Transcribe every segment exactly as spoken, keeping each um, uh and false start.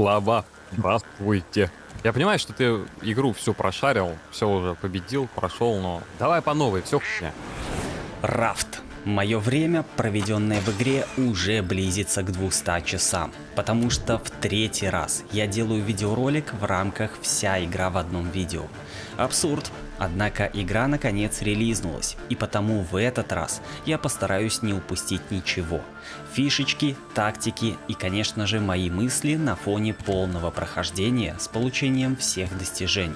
Слава, здравствуйте. Я понимаю, что ты игру всю прошарил, все уже победил, прошел, но давай по новой, все хуйня. Рафт. Мое время, проведенное в игре, уже близится к двумстам часам, потому что в третий раз я делаю видеоролик в рамках «Вся игра в одном видео». Абсурд, однако игра наконец релизнулась, и потому в этот раз я постараюсь не упустить ничего. Фишечки, тактики и, конечно же, мои мысли на фоне полного прохождения с получением всех достижений.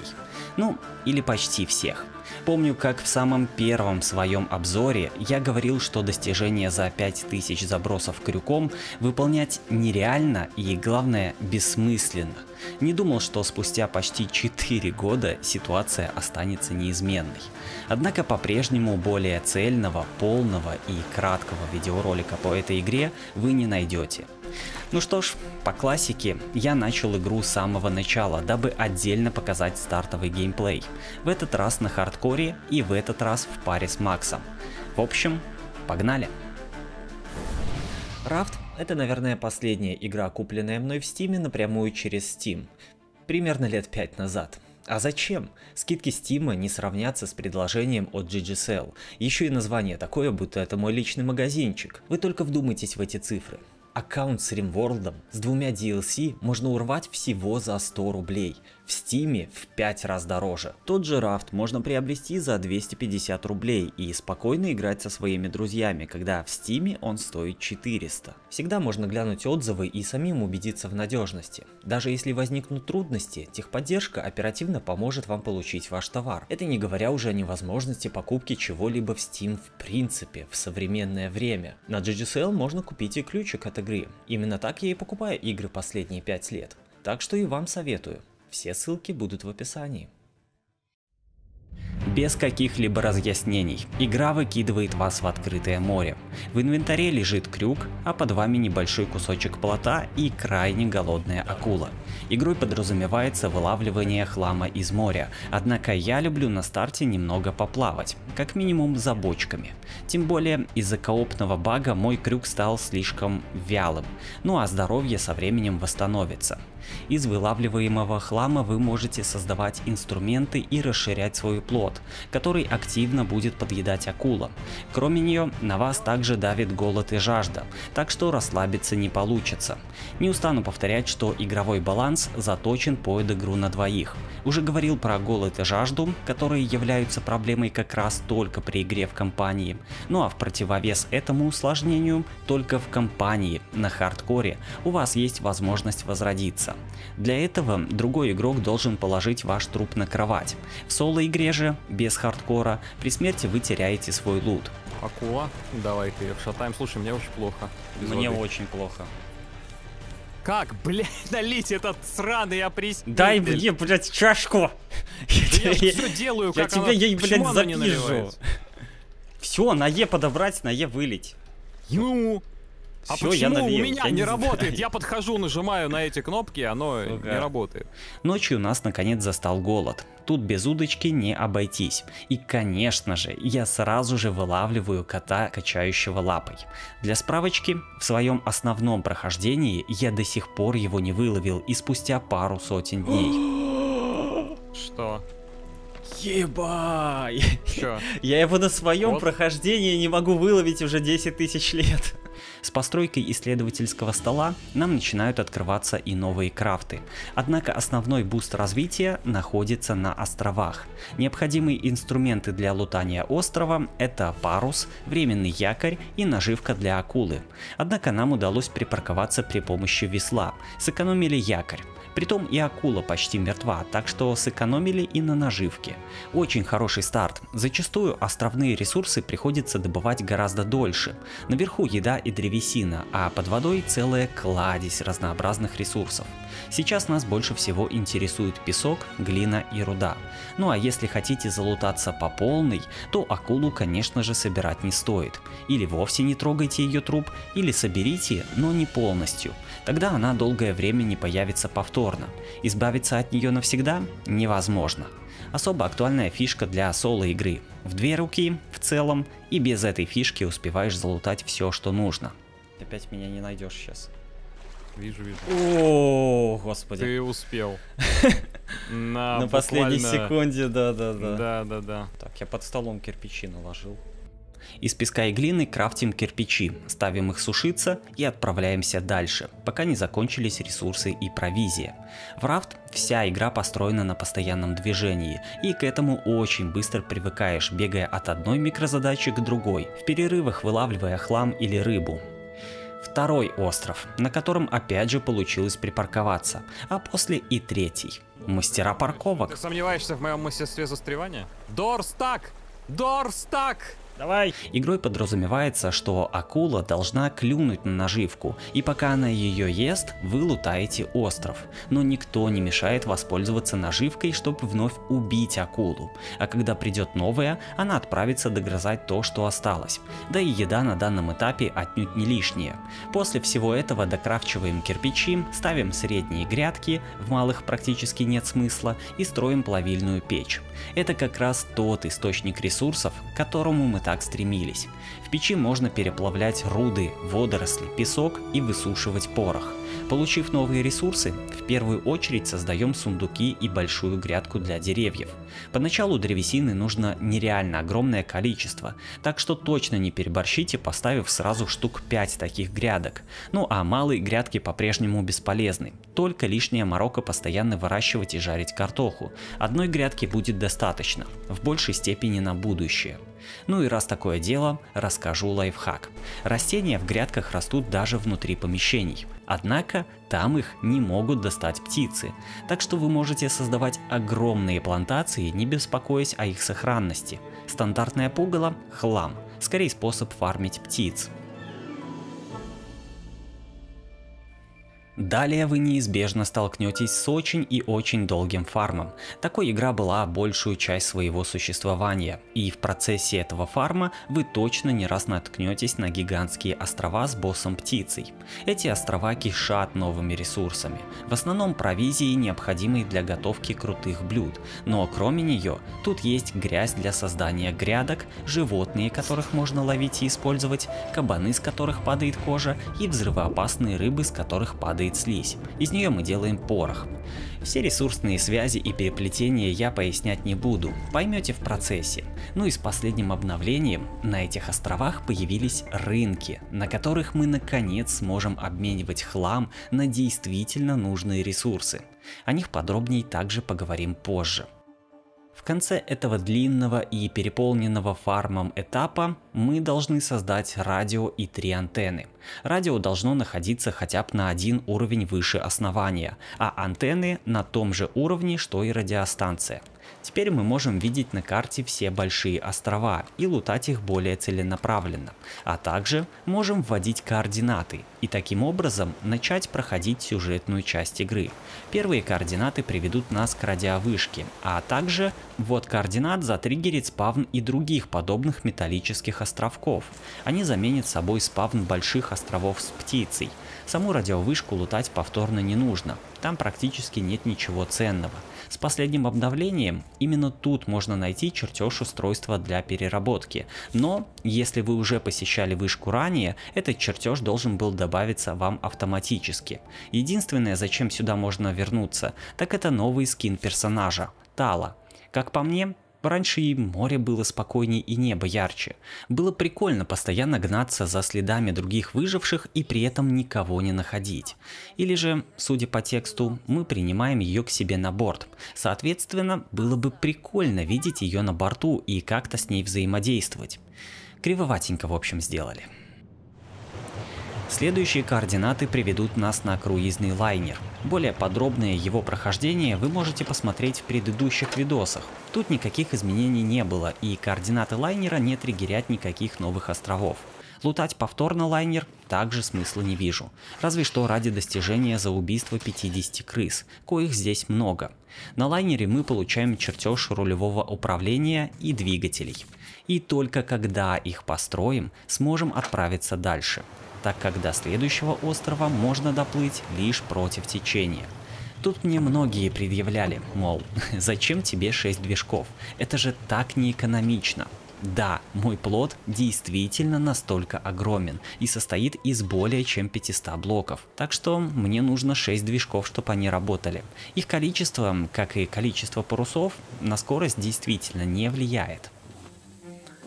Ну, или почти всех. Помню, как в самом первом своем обзоре я говорил, что достижение за пять тысяч забросов крюком выполнять нереально и, главное, бессмысленно. Не думал, что спустя почти четыре года ситуация останется неизменной. Однако по-прежнему более цельного, полного и краткого видеоролика по этой игре вы не найдете. Ну что ж, по классике я начал игру с самого начала, дабы отдельно показать стартовый геймплей. В этот раз на хардкоре и в этот раз в паре с Максом. В общем, погнали! Рафт — это, наверное, последняя игра, купленная мной в Стиме напрямую через Steam. Примерно лет пять назад. А зачем? Скидки Стима не сравнятся с предложением от джи джи эс и эл. Еще и название такое, будто это мой личный магазинчик. Вы только вдумайтесь в эти цифры. Аккаунт с RimWorld с двумя ди эл си можно урвать всего за сто рублей, в Стиме в пять раз дороже. Тот же Рафт можно приобрести за двести пятьдесят рублей и спокойно играть со своими друзьями, когда в Стиме он стоит четыреста. Всегда можно глянуть отзывы и самим убедиться в надежности. Даже если возникнут трудности, техподдержка оперативно поможет вам получить ваш товар. Это не говоря уже о невозможности покупки чего-либо в Steam в принципе в современное время. На джи джи эс и эл можно купить и ключик от игры. Именно так я и покупаю игры последние пять лет. Так что и вам советую. Все ссылки будут в описании. Без каких-либо разъяснений, игра выкидывает вас в открытое море. В инвентаре лежит крюк, а под вами небольшой кусочек плота и крайне голодная акула. Игрой подразумевается вылавливание хлама из моря, однако я люблю на старте немного поплавать, как минимум за бочками. Тем более из-за коопного бага мой крюк стал слишком вялым, ну а здоровье со временем восстановится. Из вылавливаемого хлама вы можете создавать инструменты и расширять свой плот, который активно будет подъедать акула. Кроме нее, на вас также давит голод и жажда, так что расслабиться не получится. Не устану повторять, что игровой баланс заточен под игру на двоих. Уже говорил про голод и жажду, которые являются проблемой как раз только при игре в компании. Ну а в противовес этому усложнению, только в компании, на хардкоре, у вас есть возможность возродиться. Для этого другой игрок должен положить ваш труп на кровать. В соло игре же, без хардкора, при смерти вы теряете свой лут. Акула, давай-ка ее шатаем. Слушай, мне очень плохо. Без мне воды. Очень плохо. Как, блядь, налить этот сраный оприс... Дай мне, блядь, чашку! Да я все делаю, как она... Я тебя, я, блядь, запижу. Все, на Е подобрать, на Е вылить. Ну... А Всё, почему я навеял, у меня я не, не работает? Я подхожу, нажимаю на эти кнопки, оно ну, не да. работает. Ночью нас наконец застал голод. Тут без удочки не обойтись. И, конечно же, я сразу же вылавливаю кота, качающего лапой. Для справочки, в своем основном прохождении я до сих пор его не выловил и спустя пару сотен дней. Что? Ебай! Чё? Я его на своем вот. прохождении не могу выловить уже десять тысяч лет. С постройкой исследовательского стола нам начинают открываться и новые крафты. Однако основной буст развития находится на островах. Необходимые инструменты для лутания острова – это парус, временный якорь и наживка для акулы. Однако нам удалось припарковаться при помощи весла, сэкономили якорь. Притом и акула почти мертва, так что сэкономили и на наживке. Очень хороший старт. Зачастую островные ресурсы приходится добывать гораздо дольше. Наверху еда и древесина, а под водой целая кладезь разнообразных ресурсов. Сейчас нас больше всего интересует песок, глина и руда. Ну а если хотите залутаться по полной, то акулу, конечно же, собирать не стоит. Или вовсе не трогайте ее труп, или соберите, но не полностью. Тогда она долгое время не появится повторно. Избавиться от нее навсегда невозможно. Особо актуальная фишка для соло игры. В две руки, в целом, и без этой фишки успеваешь залутать все, что нужно. Опять меня не найдешь сейчас. Вижу, вижу. О, господи. Ты успел. На, на буквально... последней секунде, да-да-да. Да-да-да. Так, я под столом кирпичи наложил. Из песка и глины крафтим кирпичи, ставим их сушиться и отправляемся дальше, пока не закончились ресурсы и провизия. В Рафт вся игра построена на постоянном движении, и к этому очень быстро привыкаешь, бегая от одной микрозадачи к другой, в перерывах вылавливая хлам или рыбу. Второй остров, на котором опять же получилось припарковаться, а после и третий. Мастера парковок. Ты сомневаешься в моем мастерстве застревания? Дорстак! Дорстак! Давай. Игрой подразумевается, что акула должна клюнуть на наживку, и пока она ее ест, вы лутаете остров. Но никто не мешает воспользоваться наживкой, чтобы вновь убить акулу. А когда придет новая, она отправится догрызать то, что осталось. Да и еда на данном этапе отнюдь не лишняя. После всего этого докрафчиваем кирпичи, ставим средние грядки, в малых практически нет смысла, и строим плавильную печь. Это как раз тот источник ресурсов, к которому мы так стремились. В печи можно переплавлять руды, водоросли, песок и высушивать порох. Получив новые ресурсы, в первую очередь создаем сундуки и большую грядку для деревьев. Поначалу древесины нужно нереально огромное количество, так что точно не переборщите, поставив сразу штук пять таких грядок. Ну а малые грядки по-прежнему бесполезны, только лишняя морока постоянно выращивать и жарить картоху. Одной грядки будет достаточно, в большей степени на будущее. Ну и раз такое дело, расскажу лайфхак. Растения в грядках растут даже внутри помещений, однако там их не могут достать птицы, так что вы можете создавать огромные плантации, не беспокоясь о их сохранности. Стандартное пугало – хлам, скорее способ фармить птиц. Далее вы неизбежно столкнетесь с очень и очень долгим фармом. Такой игра была большую часть своего существования, и в процессе этого фарма вы точно не раз наткнетесь на гигантские острова с боссом птицей. Эти острова кишат новыми ресурсами, в основном провизией, необходимой для готовки крутых блюд, но кроме нее тут есть грязь для создания грядок, животные, которых можно ловить и использовать, кабаны, с которых падает кожа, и взрывоопасные рыбы, с которых падает слизь. Из нее мы делаем порох. Все ресурсные связи и переплетения я пояснять не буду, поймете в процессе. Ну и с последним обновлением на этих островах появились рынки, на которых мы наконец сможем обменивать хлам на действительно нужные ресурсы. О них подробнее также поговорим позже. В конце этого длинного и переполненного фармом этапа мы должны создать радио и три антенны. Радио должно находиться хотя бы на один уровень выше основания, а антенны на том же уровне, что и радиостанция. Теперь мы можем видеть на карте все большие острова и лутать их более целенаправленно, а также можем вводить координаты и таким образом начать проходить сюжетную часть игры. Первые координаты приведут нас к радиовышке, а также вот координат затриггерит спавн и других подобных металлических островков. Они заменят собой спавн больших островов с птицей. Саму радиовышку лутать повторно не нужно, там практически нет ничего ценного. С последним обновлением именно тут можно найти чертеж устройства для переработки, но если вы уже посещали вышку ранее, этот чертеж должен был добавиться вам автоматически. Единственное, зачем сюда можно вернуться, так это новый скин персонажа – Тала. Как по мне, раньше и море было спокойнее, и небо ярче. Было прикольно постоянно гнаться за следами других выживших и при этом никого не находить. Или же, судя по тексту, мы принимаем ее к себе на борт. Соответственно, было бы прикольно видеть ее на борту и как-то с ней взаимодействовать. Кривоватенько, в общем, сделали. Следующие координаты приведут нас на круизный лайнер. Более подробное его прохождение вы можете посмотреть в предыдущих видосах. Тут никаких изменений не было, и координаты лайнера не триггерят никаких новых островов. Лутать повторно лайнер также смысла не вижу, разве что ради достижения за убийство пятидесяти крыс, коих здесь много. На лайнере мы получаем чертеж рулевого управления и двигателей. И только когда их построим, сможем отправиться дальше, так как до следующего острова можно доплыть лишь против течения. Тут мне многие предъявляли, мол, зачем тебе шесть движков, это же так неэкономично. Да, мой плод действительно настолько огромен и состоит из более чем пятисот блоков, так что мне нужно шесть движков, чтобы они работали. Их количество, как и количество парусов, на скорость действительно не влияет.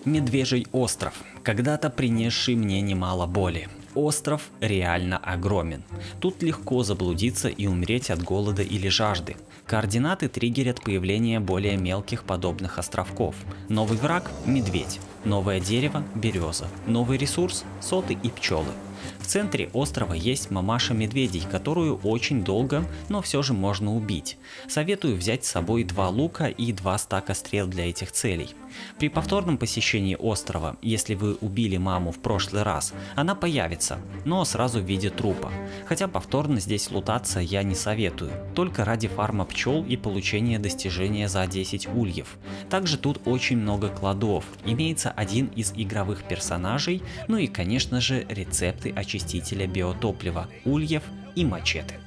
Медвежий остров, когда-то принесший мне немало боли. Остров реально огромен. Тут легко заблудиться и умереть от голода или жажды. Координаты триггерят появление более мелких подобных островков. Новый враг – медведь. Новое дерево – береза. Новый ресурс – соты и пчелы. В центре острова есть мамаша медведей, которую очень долго, но все же можно убить. Советую взять с собой два лука и два стака стрел для этих целей. При повторном посещении острова, если вы убили маму в прошлый раз, она появится, но сразу в виде трупа. Хотя повторно здесь лутаться я не советую, только ради фарма пчел и получения достижения за десять ульев. Также тут очень много кладов, имеется один из игровых персонажей, ну и конечно же рецепты очистителя биотоплива, ульев и мачете.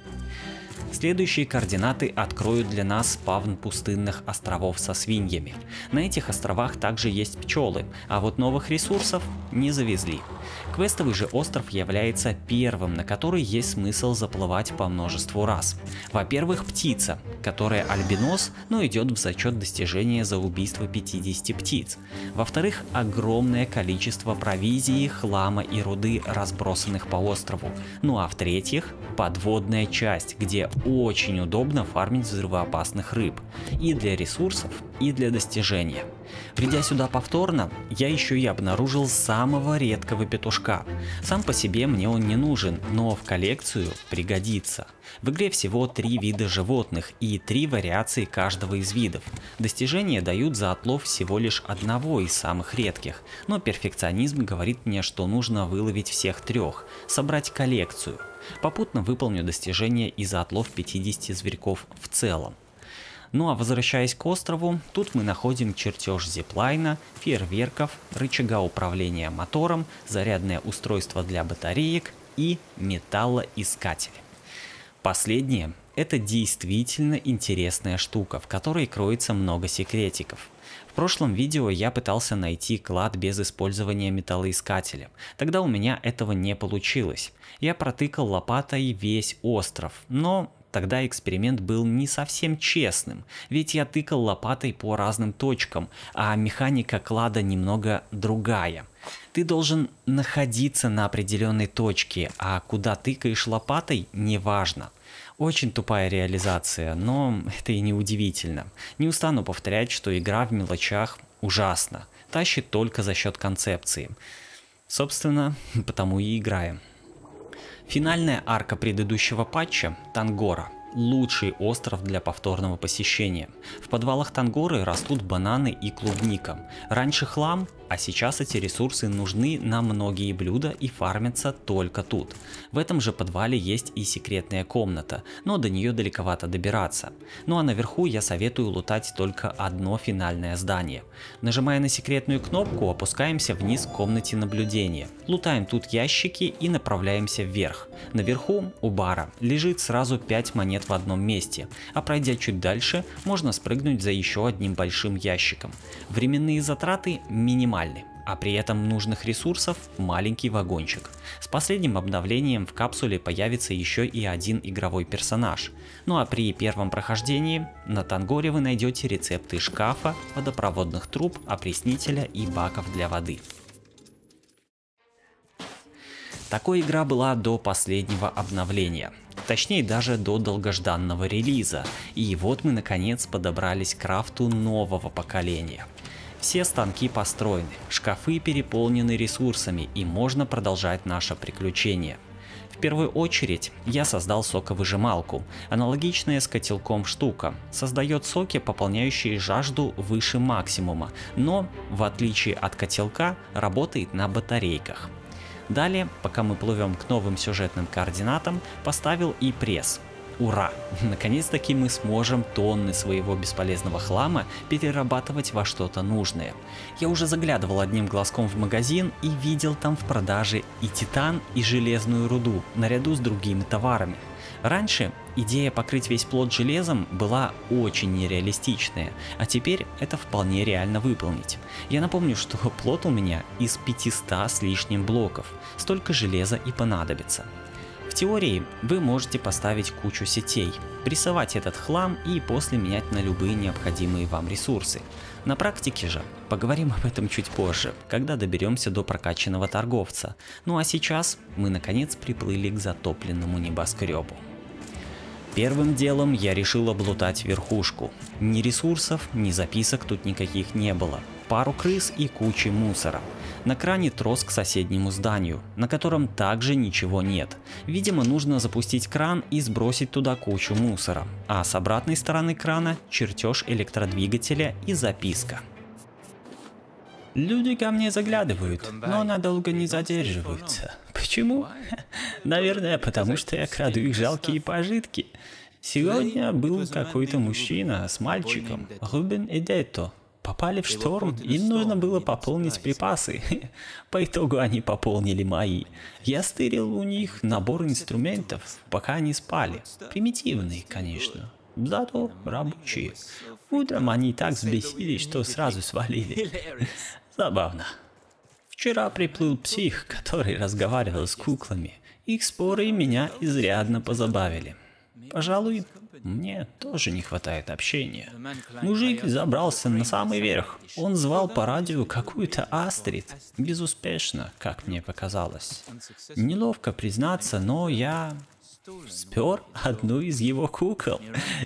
Следующие координаты откроют для нас спавн пустынных островов со свиньями. На этих островах также есть пчелы, а вот новых ресурсов не завезли. Квестовый же остров является первым, на который есть смысл заплывать по множеству раз. Во-первых, птица, которая альбинос, но идет в зачет достижения за убийство пятидесяти птиц. Во-вторых, огромное количество провизии, хлама и руды, разбросанных по острову. Ну а в-третьих, подводная часть, где очень удобно фармить взрывоопасных рыб и для ресурсов, и для достижения. Придя сюда повторно, я еще и обнаружил самого редкого петушка. Сам по себе мне он не нужен, но в коллекцию пригодится. В игре всего три вида животных и три вариации каждого из видов. Достижения дают за отлов всего лишь одного из самых редких, но перфекционизм говорит мне, что нужно выловить всех трех, собрать коллекцию. Попутно выполню достижение и за отлов пятидесяти зверьков в целом. Ну а возвращаясь к острову, тут мы находим чертеж зиплайна, фейерверков, рычага управления мотором, зарядное устройство для батареек и металлоискатель. Последнее – это действительно интересная штука, в которой кроется много секретиков. В прошлом видео я пытался найти клад без использования металлоискателя, тогда у меня этого не получилось. Я протыкал лопатой весь остров, но... Тогда эксперимент был не совсем честным, ведь я тыкал лопатой по разным точкам, а механика клада немного другая. Ты должен находиться на определенной точке, а куда тыкаешь лопатой, неважно. Очень тупая реализация, но это и не удивительно. Не устану повторять, что игра в мелочах ужасна, тащит только за счет концепции. Собственно, потому и играем. Финальная арка предыдущего патча – Тангора. Лучший остров для повторного посещения. В подвалах Тангоры растут бананы и клубника. Раньше хлам, а сейчас эти ресурсы нужны на многие блюда и фармятся только тут. В этом же подвале есть и секретная комната, но до нее далековато добираться. Ну а наверху я советую лутать только одно финальное здание. Нажимая на секретную кнопку, опускаемся вниз к комнате наблюдения. Лутаем тут ящики и направляемся вверх. Наверху, у бара, лежит сразу пять монет в одном месте, а пройдя чуть дальше, можно спрыгнуть за еще одним большим ящиком. Временные затраты минимальные, а при этом нужных ресурсов маленький вагончик. С последним обновлением в капсуле появится еще и один игровой персонаж. Ну а при первом прохождении на Тангоре вы найдете рецепты шкафа, водопроводных труб, опреснителя и баков для воды. Такой игра была до последнего обновления. Точнее, даже до долгожданного релиза. И вот мы наконец подобрались к крафту нового поколения. Все станки построены, шкафы переполнены ресурсами, и можно продолжать наше приключение. В первую очередь я создал соковыжималку, аналогичная с котелком штука, создает соки, пополняющие жажду выше максимума, но в отличие от котелка работает на батарейках. Далее, пока мы плывем к новым сюжетным координатам, поставил и пресс. Ура! Наконец-таки мы сможем тонны своего бесполезного хлама перерабатывать во что-то нужное. Я уже заглядывал одним глазком в магазин и видел там в продаже и титан, и железную руду, наряду с другими товарами. Раньше идея покрыть весь плод железом была очень нереалистичная, а теперь это вполне реально выполнить. Я напомню, что плод у меня из пятисот с лишним блоков, столько железа и понадобится. В теории вы можете поставить кучу сетей, прессовать этот хлам и после менять на любые необходимые вам ресурсы. На практике же поговорим об этом чуть позже, когда доберемся до прокачанного торговца. Ну а сейчас мы наконец приплыли к затопленному небоскребу. Первым делом я решил облутать верхушку. Ни ресурсов, ни записок тут никаких не было. Пару крыс и кучи мусора. На кране трос к соседнему зданию, на котором также ничего нет. Видимо, нужно запустить кран и сбросить туда кучу мусора. А с обратной стороны крана чертеж электродвигателя и записка. Люди ко мне заглядывают, но надолго не задерживаются. Почему? Наверное, потому что я краду их жалкие пожитки. Сегодня был какой-то мужчина с мальчиком, Рубен и Дето. Попали в шторм, им нужно было пополнить припасы. По итогу они пополнили мои. Я стырил у них набор инструментов, пока они спали. Примитивные, конечно. Зато рабочие. Утром они так взбесились, что сразу свалили. Забавно. Вчера приплыл псих, который разговаривал с куклами. Их споры меня изрядно позабавили. Пожалуй, мне тоже не хватает общения. Мужик забрался на самый верх. Он звал по радио какую-то Астрид. Безуспешно, как мне показалось. Неловко признаться, но я спер одну из его кукол.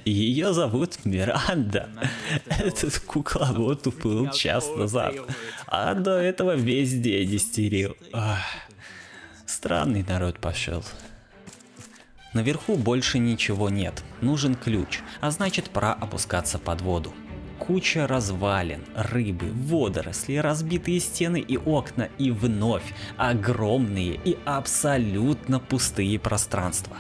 Ее зовут Миранда. Этот кукловод уплыл час назад, а до этого весь день истерил. Ах, странный народ пошел. Наверху больше ничего нет, нужен ключ, а значит пора опускаться под воду. Куча развалин, рыбы, водоросли, разбитые стены и окна, и вновь огромные и абсолютно пустые пространства.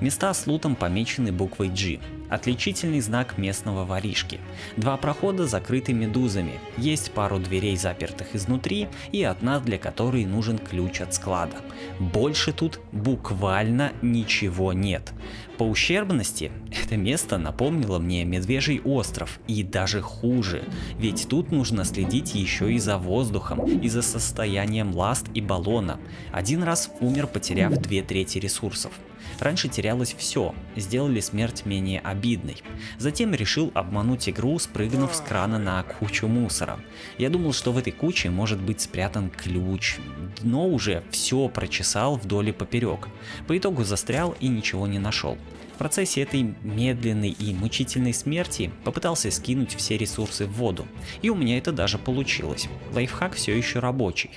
Места с лутом помечены буквой G, отличительный знак местного воришки. Два прохода закрыты медузами, есть пару дверей, запертых изнутри, и одна, для которой нужен ключ от склада. Больше тут буквально ничего нет. По ущербности это место напомнило мне Медвежий остров, и даже хуже, ведь тут нужно следить еще и за воздухом, и за состоянием ласт и баллона. Один раз умер, потеряв две трети ресурсов. Раньше терялось все, сделали смерть менее обидной. Затем решил обмануть игру, спрыгнув с крана на кучу мусора. Я думал, что в этой куче может быть спрятан ключ, но уже все прочесал вдоль и поперек. По итогу застрял и ничего не нашел. В процессе этой медленной и мучительной смерти попытался скинуть все ресурсы в воду, и у меня это даже получилось. Лайфхак все еще рабочий.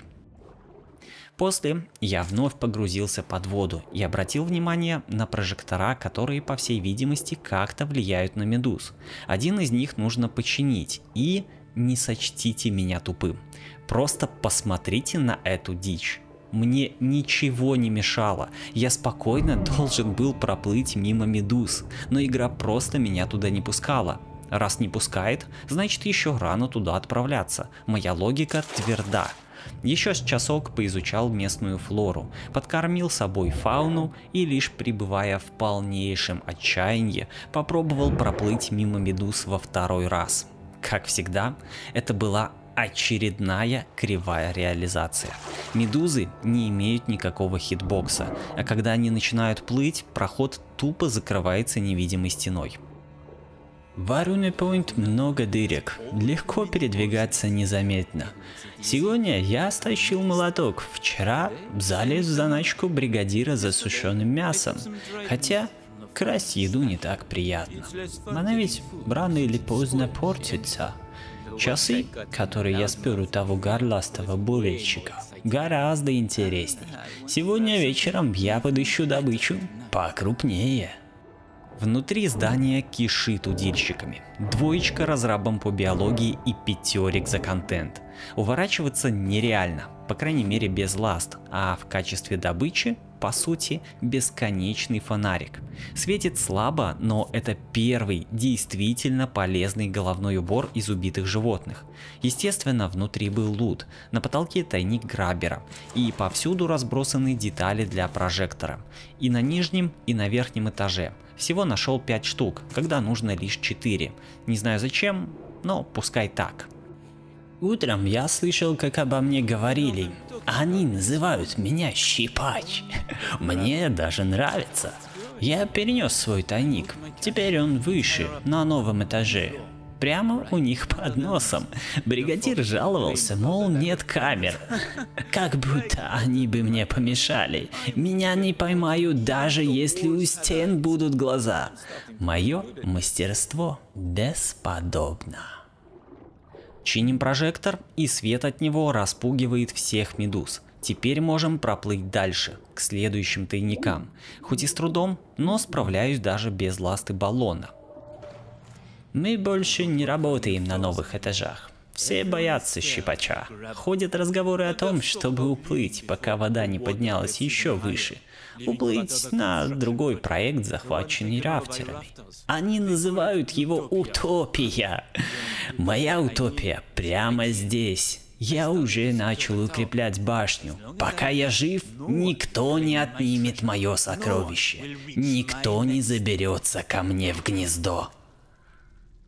После я вновь погрузился под воду и обратил внимание на прожектора, которые, по всей видимости, как-то влияют на медуз. Один из них нужно починить, и не сочтите меня тупым, просто посмотрите на эту дичь. Мне ничего не мешало, я спокойно должен был проплыть мимо медуз, но игра просто меня туда не пускала. Раз не пускает, значит еще рано туда отправляться, моя логика тверда. Еще с часок поизучал местную флору, подкормил собой фауну и, лишь пребывая в полнейшем отчаянии, попробовал проплыть мимо медуз во второй раз. Как всегда, это была очередная кривая реализация. Медузы не имеют никакого хитбокса, а когда они начинают плыть, проход тупо закрывается невидимой стеной. В Арунепойнт много дырок, легко передвигаться незаметно. Сегодня я стащил молоток, вчера залез в заначку бригадира за сушеным мясом, хотя красть еду не так приятно. Она ведь рано или поздно портится. Часы, которые я спер у того горластого бурильщика, гораздо интересней. Сегодня вечером я подыщу добычу покрупнее. Внутри здания кишит удильщиками. Двоечка разрабам по биологии и пятерик за контент. Уворачиваться нереально, по крайней мере без ласт, а в качестве добычи по сути бесконечный фонарик. Светит слабо, но это первый действительно полезный головной убор из убитых животных. Естественно, внутри был лут, на потолке тайник грабера и повсюду разбросаны детали для прожектора. И на нижнем, и на верхнем этаже. Всего нашел пять штук, когда нужно лишь четыре. Не знаю зачем, но пускай так. Утром я слышал, как обо мне говорили. Они называют меня щипач. Мне даже нравится. Я перенес свой тайник. Теперь он выше, на новом этаже. Прямо у них под носом. Бригадир жаловался, мол, нет камер. Как будто они бы мне помешали. Меня не поймают, даже если у стен будут глаза. Мое мастерство бесподобно. Чиним прожектор, и свет от него распугивает всех медуз. Теперь можем проплыть дальше, к следующим тайникам. Хоть и с трудом, но справляюсь даже без ласты баллона. Мы больше не работаем на новых этажах. Все боятся щипача. Ходят разговоры о том, чтобы уплыть, пока вода не поднялась еще выше. Уплыть на другой проект, захваченный рафтерами. Они называют его «Утопия». Моя утопия прямо здесь. Я уже начал укреплять башню. Пока я жив, никто не отнимет мое сокровище. Никто не заберется ко мне в гнездо.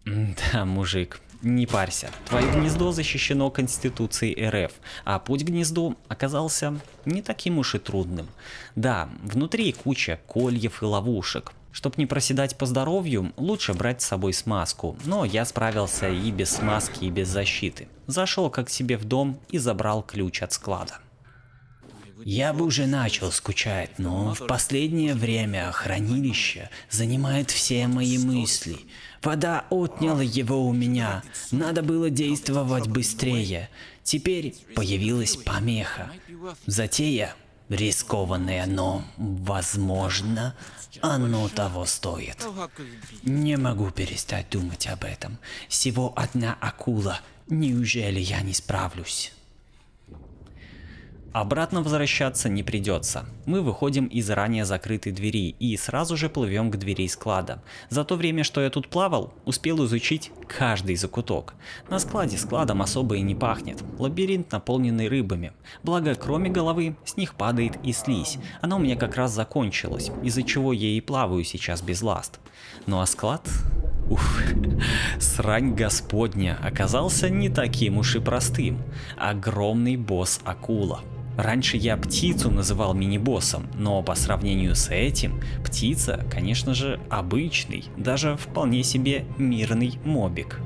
Да, мужик, не парься. Твое гнездо защищено Конституцией РФ, а путь к гнезду оказался не таким уж и трудным. Да, внутри куча кольев и ловушек. Чтобы не проседать по здоровью, лучше брать с собой смазку, но я справился и без смазки, и без защиты. Зашел как себе в дом и забрал ключ от склада. Я бы уже начал скучать, но в последнее время хранилище занимает все мои мысли. Вода отняла его у меня, надо было действовать быстрее. Теперь появилась помеха. Затея рискованная, но, возможно, оно того стоит. Не могу перестать думать об этом. Всего одна акула, неужели я не справлюсь? Обратно возвращаться не придется. Мы выходим из ранее закрытой двери и сразу же плывем к двери склада. За то время, что я тут плавал, успел изучить каждый закуток. На складе складом особо и не пахнет. Лабиринт, наполненный рыбами. Благо, кроме головы, с них падает и слизь. Она у меня как раз закончилась, из-за чего я и плаваю сейчас без ласт. Ну а склад... Уф, срань господня оказался не таким уж и простым. Огромный босс акула. Раньше я птицу называл мини-боссом, но по сравнению с этим, птица, конечно же, обычный, даже вполне себе мирный мобик.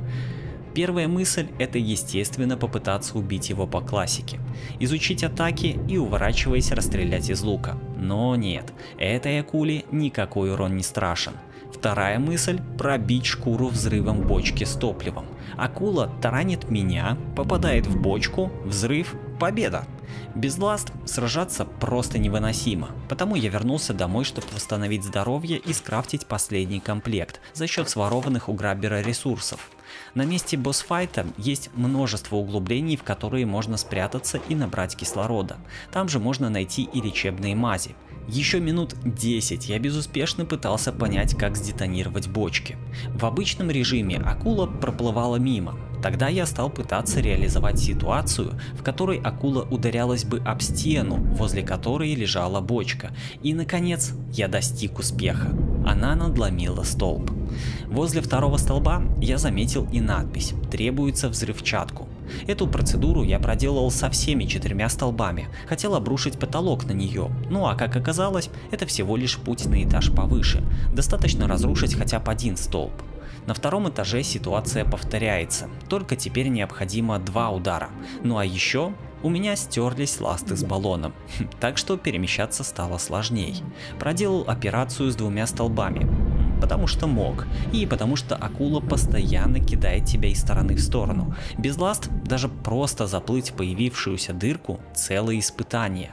Первая мысль – это, естественно, попытаться убить его по классике. Изучить атаки и, уворачиваясь, расстрелять из лука. Но нет, этой акуле никакой урон не страшен. Вторая мысль – пробить шкуру взрывом бочки с топливом. Акула таранит меня, попадает в бочку, взрыв, победа. Без ласт сражаться просто невыносимо, потому я вернулся домой, чтобы восстановить здоровье и скрафтить последний комплект за счет сворованных у грабера ресурсов. На месте босс-файта есть множество углублений, в которые можно спрятаться и набрать кислорода. Там же можно найти и лечебные мази. Еще минут десять я безуспешно пытался понять, как сдетонировать бочки. В обычном режиме акула проплывала мимо. Тогда я стал пытаться реализовать ситуацию, в которой акула ударялась бы об стену, возле которой лежала бочка. И наконец я достиг успеха. Она надломила столб. Возле второго столба я заметил и надпись «Требуется взрывчатку». Эту процедуру я проделал со всеми четырьмя столбами, хотел обрушить потолок на нее, ну а как оказалось, это всего лишь путь на этаж повыше, достаточно разрушить хотя бы один столб. На втором этаже ситуация повторяется, только теперь необходимо два удара, ну а еще у меня стерлись ласты с баллоном, так что перемещаться стало сложней. Проделал операцию с двумя столбами. Потому что мог, и потому что акула постоянно кидает тебя из стороны в сторону. Без ласт даже просто заплыть в появившуюся дырку – целое испытание.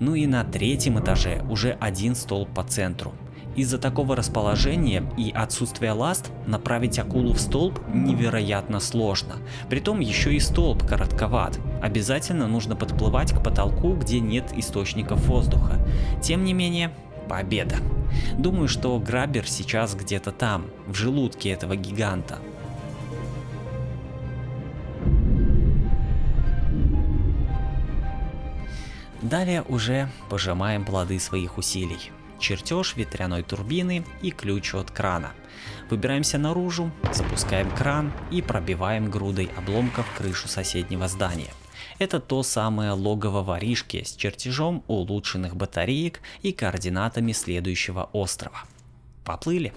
Ну и на третьем этаже уже один столб по центру. Из-за такого расположения и отсутствия ласт направить акулу в столб невероятно сложно. Притом еще и столб коротковат. Обязательно нужно подплывать к потолку, где нет источников воздуха. Тем не менее, победа. Думаю, что граббер сейчас где-то там, в желудке этого гиганта. Далее уже пожимаем плоды своих усилий. Чертеж ветряной турбины и ключ от крана. Выбираемся наружу, запускаем кран и пробиваем грудой обломков крышу соседнего здания. Это то самое логово воришки с чертежом улучшенных батареек и координатами следующего острова. Поплыли.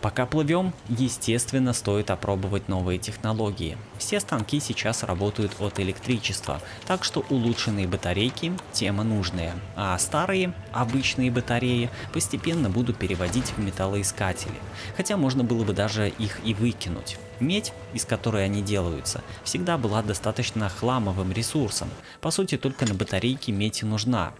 Пока плывем, естественно, стоит опробовать новые технологии. Все станки сейчас работают от электричества, так что улучшенные батарейки – тема нужная, а старые, обычные батареи постепенно буду переводить в металлоискатели, хотя можно было бы даже их и выкинуть. Медь, из которой они делаются, всегда была достаточно хламовым ресурсом, по сути только на батарейке медь и нужна.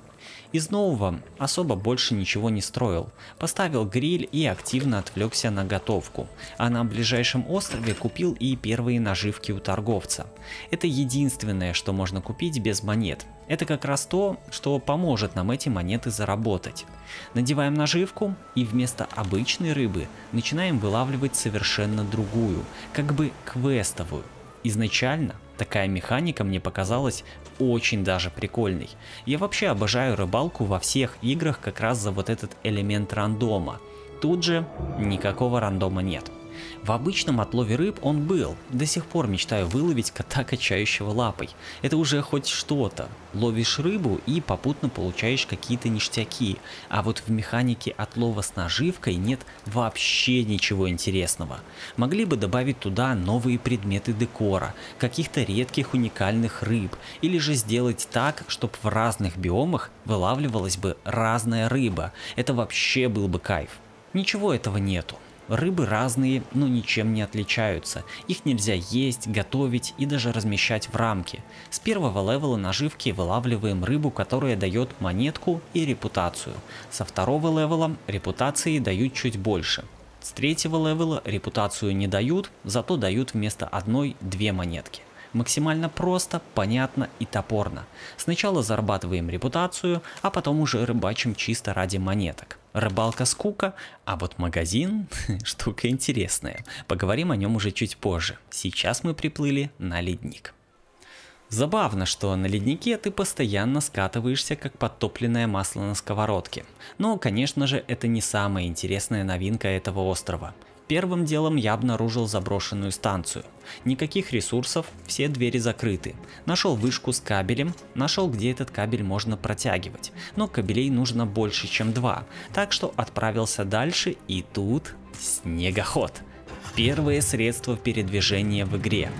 Из нового особо больше ничего не строил, поставил гриль и активно отвлекся на готовку, а на ближайшем острове купил и первые наживки у торговца. Это единственное, что можно купить без монет, это как раз то, что поможет нам эти монеты заработать. Надеваем наживку и вместо обычной рыбы начинаем вылавливать совершенно другую, как бы квестовую. Изначально такая механика мне показалась очень даже прикольной. Я вообще обожаю рыбалку во всех играх как раз за вот этот элемент рандома. Тут же никакого рандома нет. В обычном отлове рыб он был, до сих пор мечтаю выловить кота, качающего лапой. Это уже хоть что-то. Ловишь рыбу и попутно получаешь какие-то ништяки, а вот в механике отлова с наживкой нет вообще ничего интересного. Могли бы добавить туда новые предметы декора, каких-то редких уникальных рыб, или же сделать так, чтобы в разных биомах вылавливалась бы разная рыба. Это вообще был бы кайф. Ничего этого нету. Рыбы разные, но ничем не отличаются, их нельзя есть, готовить и даже размещать в рамки. С первого левела наживки вылавливаем рыбу, которая дает монетку и репутацию, со второго левела репутации дают чуть больше, с третьего левела репутацию не дают, зато дают вместо одной две монетки. Максимально просто, понятно и топорно. Сначала зарабатываем репутацию, а потом уже рыбачим чисто ради монеток. Рыбалка скука, а вот магазин штука интересная. Поговорим о нем уже чуть позже. Сейчас мы приплыли на ледник. Забавно, что на леднике ты постоянно скатываешься, как подтопленное масло на сковородке. Но, конечно же, это не самая интересная новинка этого острова. Первым делом я обнаружил заброшенную станцию. Никаких ресурсов, все двери закрыты. Нашел вышку с кабелем, нашел, где этот кабель можно протягивать. Но кабелей нужно больше, чем два, так что отправился дальше, и тут снегоход. Первое средство передвижения в игре.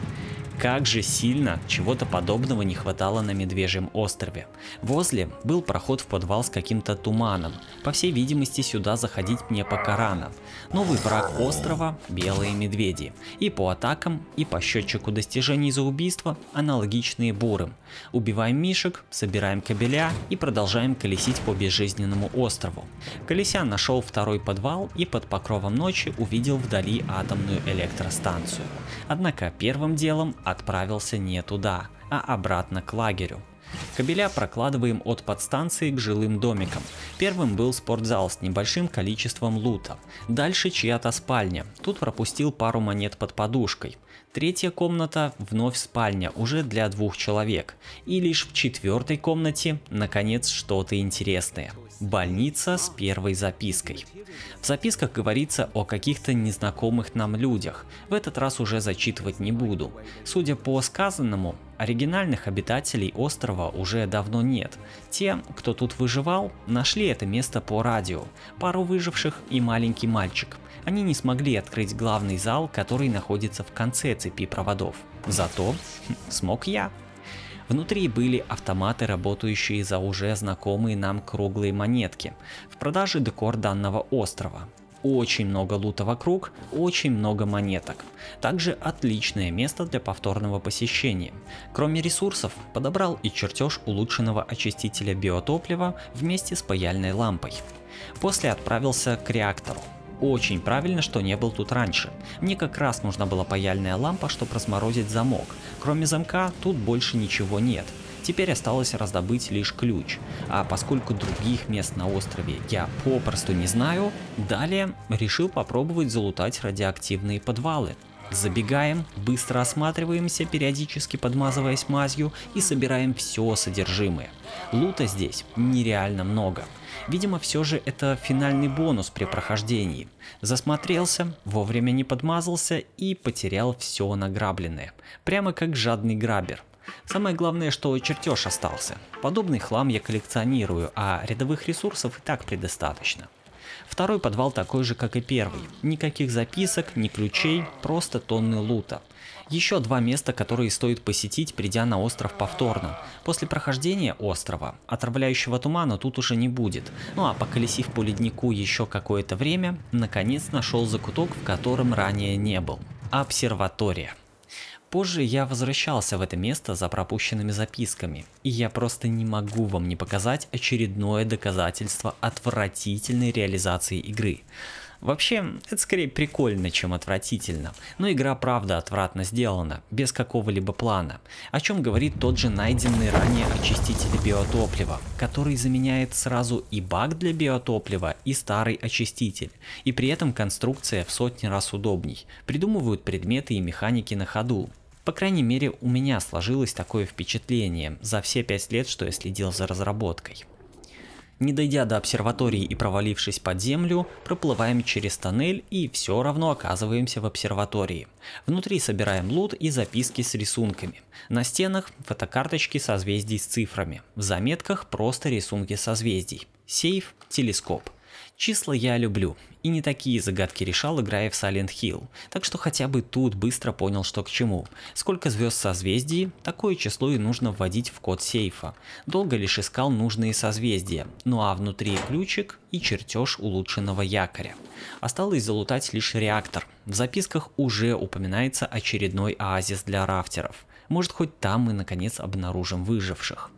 Как же сильно чего-то подобного не хватало на Медвежьем острове. Возле был проход в подвал с каким-то туманом. По всей видимости, сюда заходить мне пока рано. Новый враг острова – белые медведи. И по атакам, и по счетчику достижений за убийство аналогичные бурым. Убиваем мишек, собираем кабеля и продолжаем колесить по безжизненному острову. Колеся нашел второй подвал и под покровом ночи увидел вдали атомную электростанцию. Однако первым делом отправился не туда, а обратно к лагерю. Кабеля прокладываем от подстанции к жилым домикам. Первым был спортзал с небольшим количеством лута. Дальше чья-то спальня. Тут пропустил пару монет под подушкой. Третья комната вновь спальня, уже для двух человек. И лишь в четвертой комнате, наконец, что-то интересное. Больница с первой запиской. В записках говорится о каких-то незнакомых нам людях. В этот раз уже зачитывать не буду. Судя по сказанному, оригинальных обитателей острова уже давно нет. Те, кто тут выживал, нашли это место по радио. Пару выживших и маленький мальчик. Они не смогли открыть главный зал, который находится в конце цепи проводов. Зато смог я. Внутри были автоматы, работающие за уже знакомые нам круглые монетки. В продаже декор данного острова. Очень много лута вокруг, очень много монеток. Также отличное место для повторного посещения. Кроме ресурсов, подобрал и чертеж улучшенного очистителя биотоплива вместе с паяльной лампой. После отправился к реактору. Очень правильно, что не был тут раньше. Мне как раз нужна была паяльная лампа, чтобы разморозить замок. Кроме замка, тут больше ничего нет. Теперь осталось раздобыть лишь ключ. А поскольку других мест на острове я попросту не знаю, далее решил попробовать залутать радиоактивные подвалы. Забегаем, быстро осматриваемся, периодически подмазываясь мазью, и собираем все содержимое. Лута здесь нереально много. Видимо, все же это финальный бонус при прохождении. Засмотрелся, вовремя не подмазался и потерял все награбленное. Прямо как жадный грабер. Самое главное, что чертеж остался. Подобный хлам я коллекционирую, а рядовых ресурсов и так предостаточно. Второй подвал такой же, как и первый. Никаких записок, ни ключей, просто тонны лута. Еще два места, которые стоит посетить, придя на остров повторно. После прохождения острова отравляющего тумана тут уже не будет. Ну а поколесив по леднику еще какое-то время, наконец нашел закуток, в котором ранее не был. Обсерватория. Позже я возвращался в это место за пропущенными записками, и я просто не могу вам не показать очередное доказательство отвратительной реализации игры. Вообще, это скорее прикольно, чем отвратительно, но игра правда отвратно сделана, без какого-либо плана, о чем говорит тот же найденный ранее очиститель биотоплива, который заменяет сразу и бак для биотоплива, и старый очиститель, и при этом конструкция в сотни раз удобней, придумывают предметы и механики на ходу. По крайней мере, у меня сложилось такое впечатление за все пять лет, что я следил за разработкой. Не дойдя до обсерватории и провалившись под землю, проплываем через тоннель и все равно оказываемся в обсерватории. Внутри собираем лут и записки с рисунками. На стенах фотокарточки созвездий с цифрами, в заметках просто рисунки созвездий. Сейф, телескоп. Числа я люблю, и не такие загадки решал, играя в Silent Hill, так что хотя бы тут быстро понял, что к чему. Сколько звезд в созвездии, такое число и нужно вводить в код сейфа. Долго лишь искал нужные созвездия, ну а внутри ключик и чертеж улучшенного якоря. Осталось залутать лишь реактор, в записках уже упоминается очередной оазис для рафтеров, может хоть там мы наконец обнаружим выживших.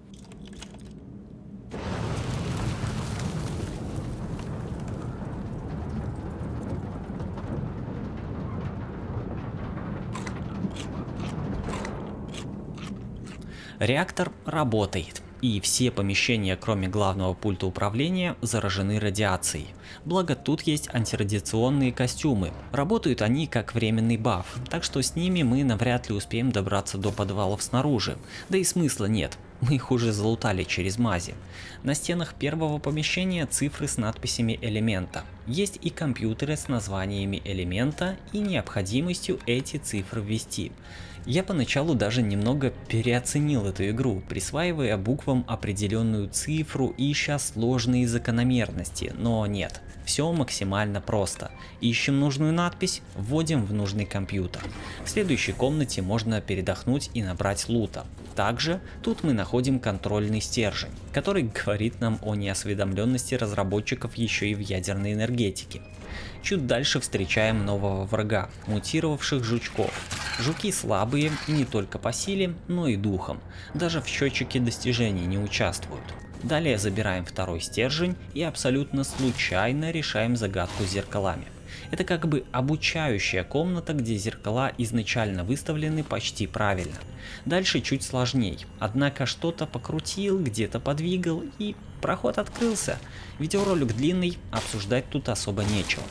Реактор работает, и все помещения, кроме главного пульта управления, заражены радиацией. Благо тут есть антирадиационные костюмы, работают они как временный баф, так что с ними мы навряд ли успеем добраться до подвалов снаружи, да и смысла нет, мы их уже залутали через мази. На стенах первого помещения цифры с надписями элемента, есть и компьютеры с названиями элемента и необходимостью эти цифры ввести. Я поначалу даже немного переоценил эту игру, присваивая буквам определенную цифру и ища сложные закономерности, но нет, все максимально просто. Ищем нужную надпись, вводим в нужный компьютер. В следующей комнате можно передохнуть и набрать лута. Также тут мы находим контрольный стержень, который говорит нам о неосведомленности разработчиков еще и в ядерной энергетике. Чуть дальше встречаем нового врага, мутировавших жучков. Жуки слабые не только по силе, но и духом, даже в счетчике достижений не участвуют. Далее забираем второй стержень и абсолютно случайно решаем загадку с зеркалами. Это как бы обучающая комната, где зеркала изначально выставлены почти правильно. Дальше чуть сложней, однако что-то покрутил, где-то подвигал и проход открылся. Видеоролик длинный, обсуждать тут особо нечего.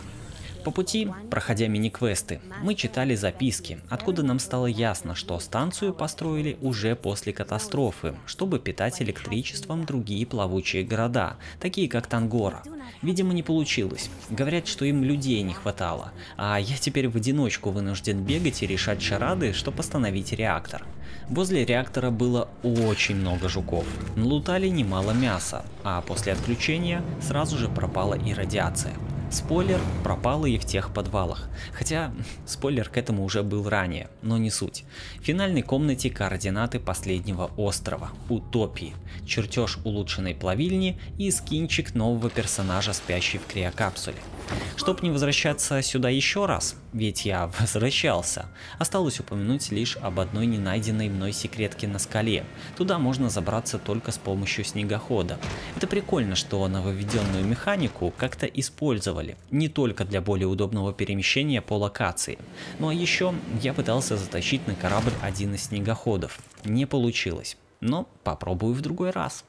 По пути, проходя мини-квесты, мы читали записки, откуда нам стало ясно, что станцию построили уже после катастрофы, чтобы питать электричеством другие плавучие города, такие как Тангора. Видимо, не получилось, говорят, что им людей не хватало, а я теперь в одиночку вынужден бегать и решать шарады, чтобы остановить реактор. Возле реактора было очень много жуков, налутали немало мяса, а после отключения сразу же пропала и радиация. Спойлер, пропала и в тех подвалах. Хотя, спойлер к этому уже был ранее, но не суть. В финальной комнате координаты последнего острова, Утопии, чертеж улучшенной плавильни и скинчик нового персонажа, спящий в криокапсуле. Чтоб не возвращаться сюда еще раз, ведь я возвращался, осталось упомянуть лишь об одной ненайденной мной секретке на скале. Туда можно забраться только с помощью снегохода. Это прикольно, что нововведенную механику как-то использовали, не только для более удобного перемещения по локации. Ну а еще я пытался затащить на корабль один из снегоходов. Не получилось, но попробую в другой раз.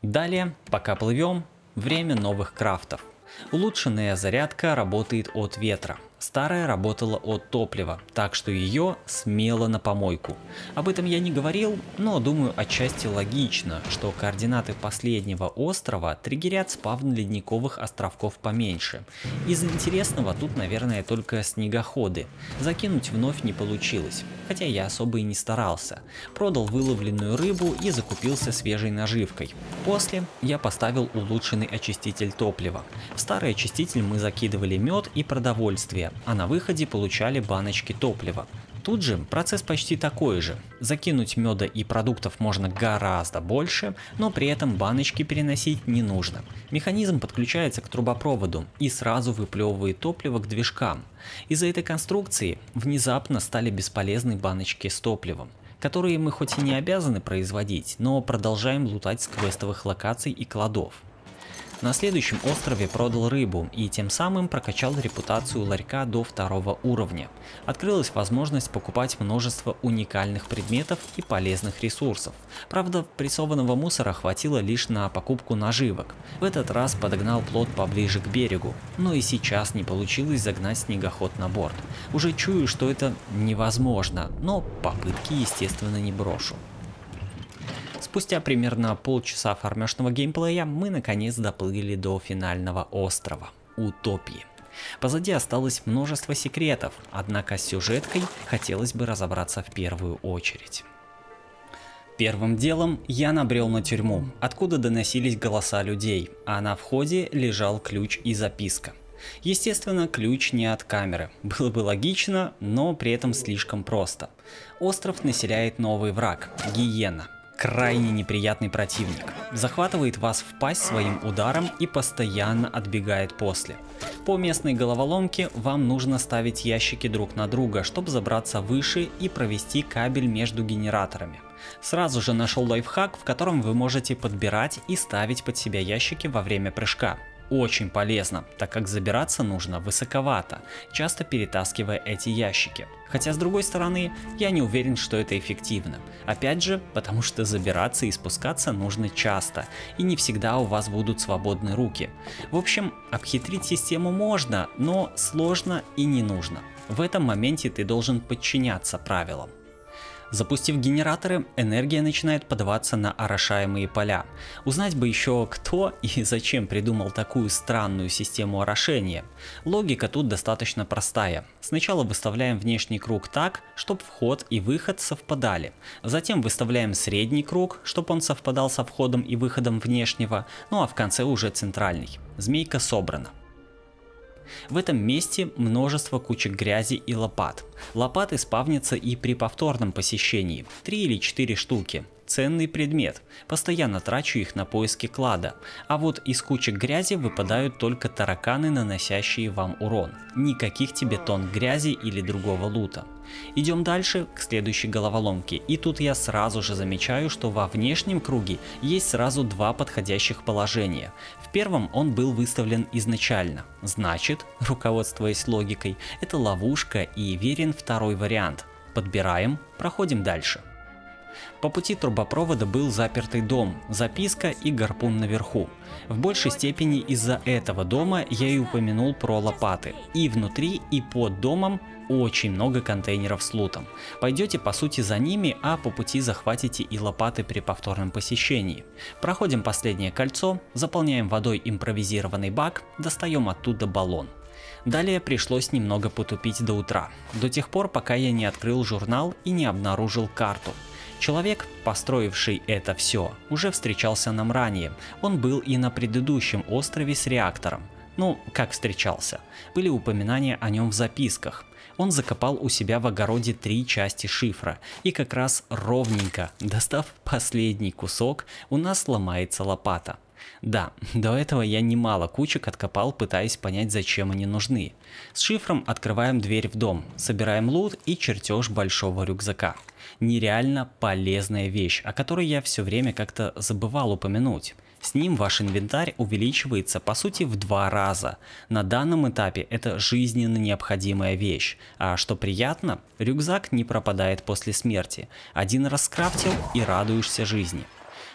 Далее, пока плывем, время новых крафтов. Улучшенная зарядка работает от ветра. Старая работала от топлива, так что ее смело на помойку. Об этом я не говорил, но думаю, отчасти логично, что координаты последнего острова триггерят спавн ледниковых островков поменьше. Из интересного тут, наверное, только снегоходы. Закинуть вновь не получилось, хотя я особо и не старался. Продал выловленную рыбу и закупился свежей наживкой. После я поставил улучшенный очиститель топлива. В старый очиститель мы закидывали мед и продовольствие, а на выходе получали баночки топлива. Тут же процесс почти такой же. Закинуть меда и продуктов можно гораздо больше, но при этом баночки переносить не нужно. Механизм подключается к трубопроводу и сразу выплевывает топливо к движкам. Из-за этой конструкции внезапно стали бесполезны баночки с топливом, которые мы хоть и не обязаны производить, но продолжаем лутать с квестовых локаций и кладов. На следующем острове продал рыбу и тем самым прокачал репутацию ларька до второго уровня. Открылась возможность покупать множество уникальных предметов и полезных ресурсов. Правда, прессованного мусора хватило лишь на покупку наживок. В этот раз подогнал плот поближе к берегу, но и сейчас не получилось загнать снегоход на борт. Уже чую, что это невозможно, но попытки, естественно, не брошу. Спустя примерно полчаса фармёжного геймплея мы наконец доплыли до финального острова – Утопии. Позади осталось множество секретов, однако с сюжеткой хотелось бы разобраться в первую очередь. Первым делом я набрел на тюрьму, откуда доносились голоса людей, а на входе лежал ключ и записка. Естественно, ключ не от камеры. Было бы логично, но при этом слишком просто. Остров населяет новый враг – гиена. Крайне неприятный противник. Захватывает вас в пасть своим ударом и постоянно отбегает после. По местной головоломке вам нужно ставить ящики друг на друга, чтобы забраться выше и провести кабель между генераторами. Сразу же нашел лайфхак, в котором вы можете подбирать и ставить под себя ящики во время прыжка. Очень полезно, так как забираться нужно высоковато, часто перетаскивая эти ящики. Хотя с другой стороны, я не уверен, что это эффективно. Опять же, потому что забираться и спускаться нужно часто, и не всегда у вас будут свободны руки. В общем, обхитрить систему можно, но сложно и не нужно. В этом моменте ты должен подчиняться правилам. Запустив генераторы, энергия начинает подаваться на орошаемые поля. Узнать бы еще, кто и зачем придумал такую странную систему орошения. Логика тут достаточно простая. Сначала выставляем внешний круг так, чтобы вход и выход совпадали. Затем выставляем средний круг, чтобы он совпадал со входом и выходом внешнего, ну а в конце уже центральный. Змейка собрана. В этом месте множество кучек грязи и лопат. Лопаты спавнятся и при повторном посещении, три или четыре штуки. Ценный предмет, постоянно трачу их на поиски клада. А вот из кучек грязи выпадают только тараканы, наносящие вам урон. Никаких тебе тонн грязи или другого лута. Идем дальше к следующей головоломке, и тут я сразу же замечаю, что во внешнем круге есть сразу два подходящих положения. В первом он был выставлен изначально, значит, руководствуясь логикой, это ловушка и верен второй вариант. Подбираем, проходим дальше. По пути трубопровода был запертый дом, записка и гарпун наверху. В большей степени из-за этого дома я и упомянул про лопаты. И внутри, и под домом очень много контейнеров с лутом. Пойдете по сути за ними, а по пути захватите и лопаты при повторном посещении. Проходим последнее кольцо, заполняем водой импровизированный бак, достаем оттуда баллон. Далее пришлось немного потупить до утра, до тех пор, пока я не открыл журнал и не обнаружил карту. Человек, построивший это все, уже встречался нам ранее. Он был и на предыдущем острове с реактором. Ну, как встречался. Были упоминания о нем в записках. Он закопал у себя в огороде три части шифра. И как раз ровненько, достав последний кусок, у нас ломается лопата. Да, до этого я немало кучек откопал, пытаясь понять, зачем они нужны. С шифром открываем дверь в дом, собираем лут и чертеж большого рюкзака. Нереально полезная вещь, о которой я все время как-то забывал упомянуть. С ним ваш инвентарь увеличивается по сути в два раза. На данном этапе это жизненно необходимая вещь. А что приятно, рюкзак не пропадает после смерти. Один раз скрафтил и радуешься жизни.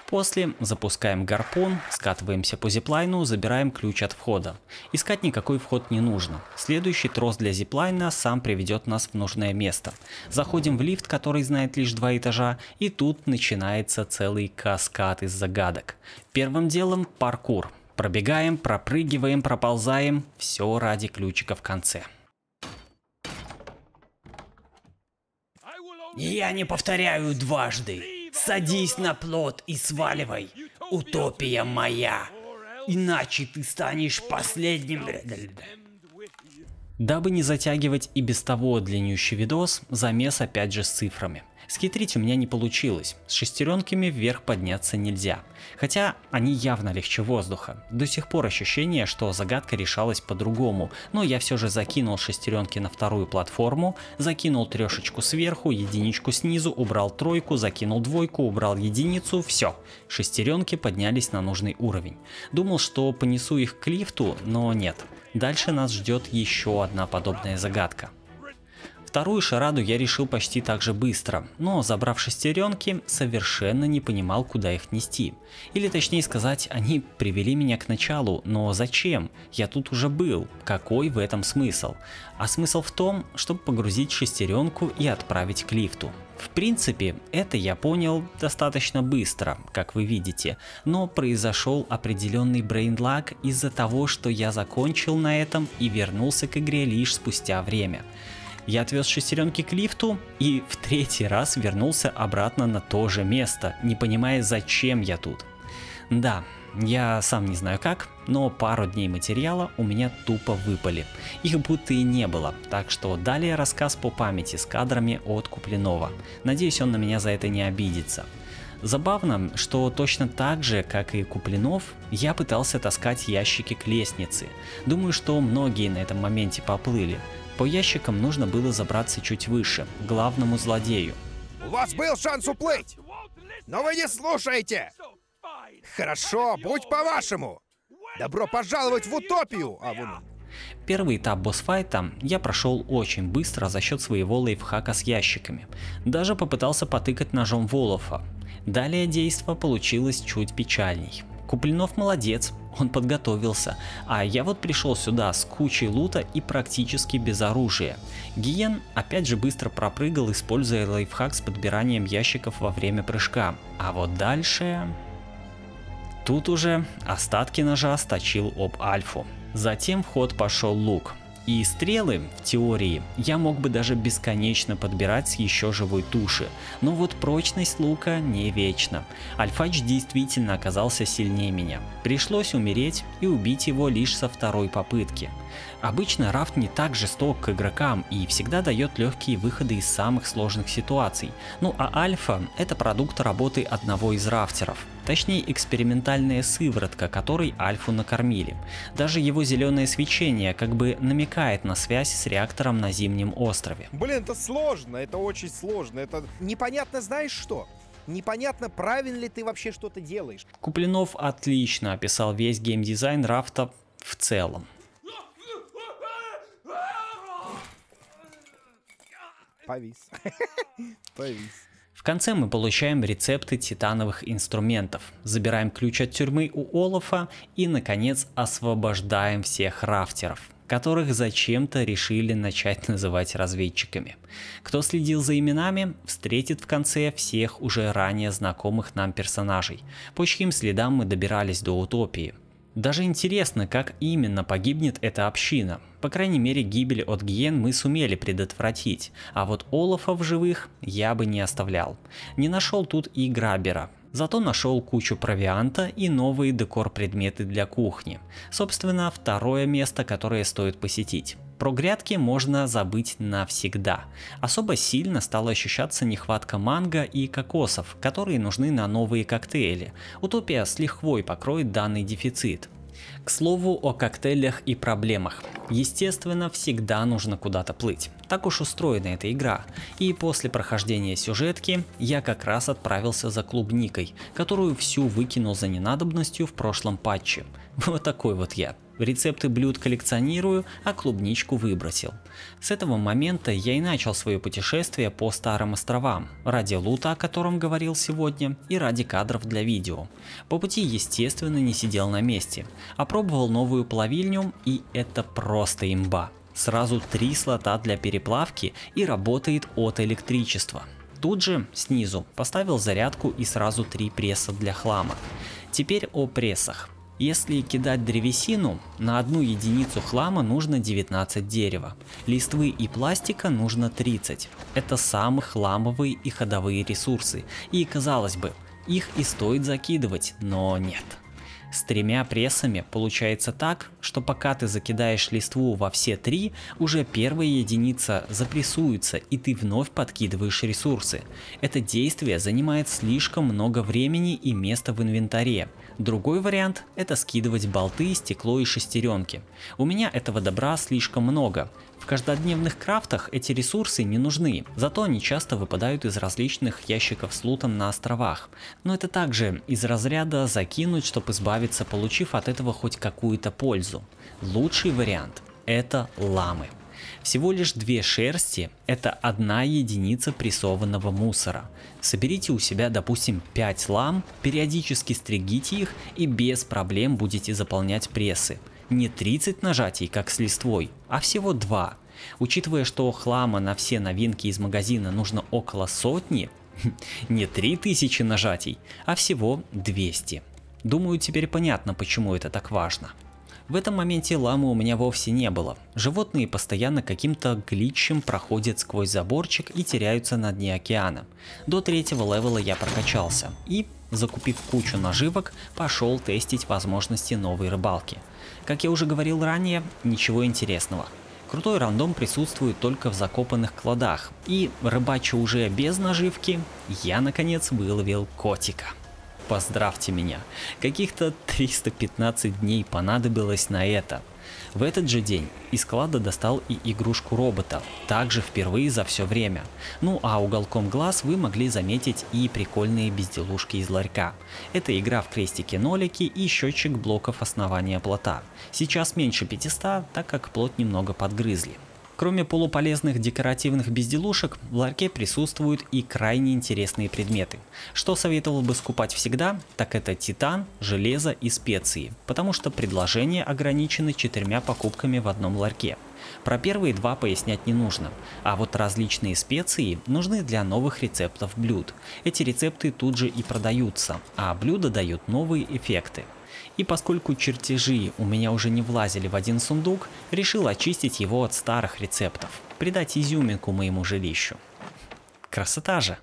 После запускаем гарпун, скатываемся по зиплайну, забираем ключ от входа. Искать никакой вход не нужно. Следующий трос для зиплайна сам приведет нас в нужное место. Заходим в лифт, который знает лишь два этажа, и тут начинается целый каскад из загадок. Первым делом паркур. Пробегаем, пропрыгиваем, проползаем. Все ради ключика в конце. Я не повторяю дважды. Садись на плот и сваливай, утопия моя, иначе ты станешь последним. Дабы не затягивать и без того длиннющий видос, замес опять же с цифрами. Схитрить у меня не получилось, с шестеренками вверх подняться нельзя, хотя они явно легче воздуха. До сих пор ощущение, что загадка решалась по-другому, но я все же закинул шестеренки на вторую платформу, закинул трешечку сверху, единичку снизу, убрал тройку, закинул двойку, убрал единицу, все. Шестеренки поднялись на нужный уровень. Думал, что понесу их к лифту, но нет. Дальше нас ждет еще одна подобная загадка. Вторую шараду я решил почти так же быстро, но, забрав шестеренки, совершенно не понимал, куда их нести. Или точнее сказать, они привели меня к началу, но зачем? Я тут уже был. Какой в этом смысл? А смысл в том, чтобы погрузить шестеренку и отправить к лифту. В принципе, это я понял достаточно быстро, как вы видите, но произошел определенный брейнлаг из-за того, что я закончил на этом и вернулся к игре лишь спустя время. Я отвез шестеренки к лифту и в третий раз вернулся обратно на то же место, не понимая, зачем я тут. Да, я сам не знаю как, но пару дней материала у меня тупо выпали. Их будто и не было, так что далее рассказ по памяти с кадрами от Куплинова. Надеюсь, он на меня за это не обидится. Забавно, что точно так же, как и Куплинов, я пытался таскать ящики к лестнице. Думаю, что многие на этом моменте поплыли. По ящикам нужно было забраться чуть выше, к главному злодею. У вас был шанс уплыть, но вы не слушаете. Хорошо, будь по-вашему. Добро пожаловать в утопию, Авун. Первый этап босс-файта я прошел очень быстро за счет своего лайфхака с ящиками. Даже попытался потыкать ножом Волофа. Далее действо получилось чуть печальней. Куплинов молодец, он подготовился, а я вот пришел сюда с кучей лута и практически без оружия. Гиен опять же быстро пропрыгал, используя лайфхак с подбиранием ящиков во время прыжка, а вот дальше... Тут уже остатки ножа сточил об альфу. Затем в ход пошел лук. И стрелы, в теории, я мог бы даже бесконечно подбирать с еще живой туши, но вот прочность лука не вечна. Альфач действительно оказался сильнее меня. Пришлось умереть и убить его лишь со второй попытки. Обычно Рафт не так жесток к игрокам и всегда дает легкие выходы из самых сложных ситуаций, ну а Альфа – это продукт работы одного из рафтеров. Точнее, экспериментальная сыворотка, которой Альфу накормили. Даже его зеленое свечение как бы намекает на связь с реактором на Зимнем острове. Блин, это сложно, это очень сложно, это непонятно знаешь что. Непонятно, правильно ли ты вообще что-то делаешь. Куплинов отлично описал весь геймдизайн Рафта в целом. Повис. Повис. В конце мы получаем рецепты титановых инструментов, забираем ключ от тюрьмы у Олафа и, наконец, освобождаем всех рафтеров, которых зачем-то решили начать называть разведчиками. Кто следил за именами, встретит в конце всех уже ранее знакомых нам персонажей. По чьим следам мы добирались до утопии. Даже интересно, как именно погибнет эта община. По крайней мере, гибель от гиен мы сумели предотвратить, а вот Олафа в живых я бы не оставлял. Не нашел тут и грабера. Зато нашел кучу провианта и новые декор-предметы для кухни. Собственно, второе место, которое стоит посетить. Про грядки можно забыть навсегда. Особо сильно стала ощущаться нехватка манго и кокосов, которые нужны на новые коктейли. Утопия с лихвой покроет данный дефицит. К слову о коктейлях и проблемах. Естественно, всегда нужно куда-то плыть. Так уж устроена эта игра. И после прохождения сюжетки я как раз отправился за клубникой, которую всю выкинул за ненадобностью в прошлом патче. Вот такой вот я. Рецепты блюд коллекционирую, а клубничку выбросил. С этого момента я и начал свое путешествие по Старым островам, ради лута, о котором говорил сегодня, и ради кадров для видео. По пути, естественно, не сидел на месте. Опробовал новую плавильню, и это просто имба. Сразу три слота для переплавки и работает от электричества. Тут же снизу поставил зарядку и сразу три пресса для хлама. Теперь о прессах. Если кидать древесину, на одну единицу хлама нужно девятнадцать дерева, листвы и пластика нужно тридцать. Это самые хламовые и ходовые ресурсы, и казалось бы, их и стоит закидывать, но нет. С тремя прессами получается так, что пока ты закидаешь листву во все три, уже первая единица запрессуется и ты вновь подкидываешь ресурсы. Это действие занимает слишком много времени и места в инвентаре. Другой вариант – это скидывать болты, стекло и шестеренки. У меня этого добра слишком много. В каждодневных крафтах эти ресурсы не нужны, зато они часто выпадают из различных ящиков с лутом на островах. Но это также из разряда закинуть, чтобы избавиться, получив от этого хоть какую-то пользу. Лучший вариант – это ламы. Всего лишь две шерсти – это одна единица прессованного мусора. Соберите у себя, допустим, пять лам, периодически стригите их и без проблем будете заполнять прессы. Не тридцать нажатий, как с листвой, а всего два. Учитывая, что хлама на все новинки из магазина нужно около сотни, не три тысячи нажатий, а всего двести. Думаю, теперь понятно, почему это так важно. В этом моменте ламы у меня вовсе не было. Животные постоянно каким-то глитчем проходят сквозь заборчик и теряются на дне океана. До третьего левела я прокачался и, закупив кучу наживок, пошел тестить возможности новой рыбалки. Как я уже говорил ранее, ничего интересного. Крутой рандом присутствует только в закопанных кладах, и, рыбача уже без наживки, я наконец выловил котика. Поздравьте меня, каких-то триста пятнадцать дней понадобилось на это. В этот же день из склада достал и игрушку робота, также впервые за все время. Ну а уголком глаз вы могли заметить и прикольные безделушки из ларька. Это игра в крестики-нолики и счетчик блоков основания плота. Сейчас меньше пятисот, так как плот немного подгрызли. Кроме полуполезных декоративных безделушек, в ларьке присутствуют и крайне интересные предметы. Что советовал бы скупать всегда, так это титан, железо и специи, потому что предложения ограничены четырьмя покупками в одном ларьке. Про первые два пояснять не нужно, а вот различные специи нужны для новых рецептов блюд. Эти рецепты тут же и продаются, а блюда дают новые эффекты. И поскольку чертежи у меня уже не влазили в один сундук, решил очистить его от старых рецептов, придать изюминку моему жилищу. Красота же!